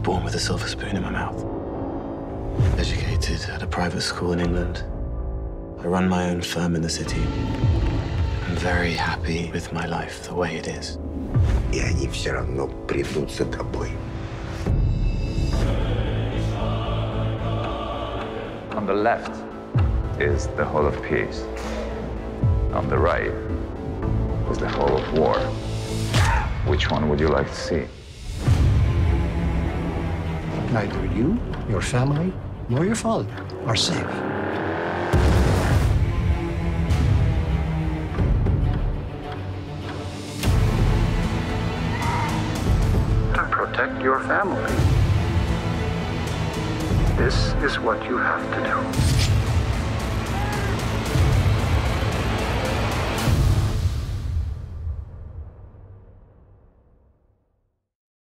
was born with a silver spoon in my mouth. Educated at a private school in England. I run my own firm in the city. I'm very happy with my life the way it is. И они все равно придут за тобой. On the left is the Hall of Peace. On the right is the Hall of War. Which one would you like to see? Neither you, your family, nor your father are safe. To protect your family. This is what you have to do.